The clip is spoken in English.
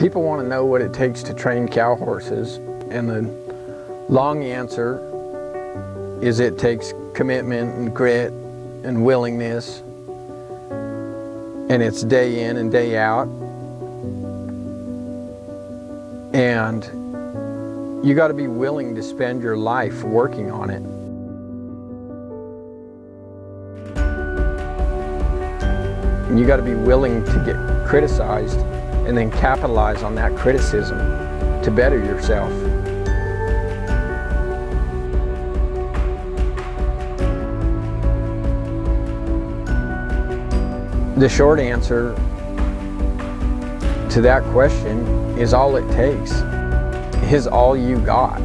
People want to know what it takes to train cow horses, and the long answer is it takes commitment and grit and willingness, and it's day in and day out. And you got to be willing to spend your life working on it. And you got to be willing to get criticized and then capitalize on that criticism to better yourself. The short answer to that question is all it takes is all you got.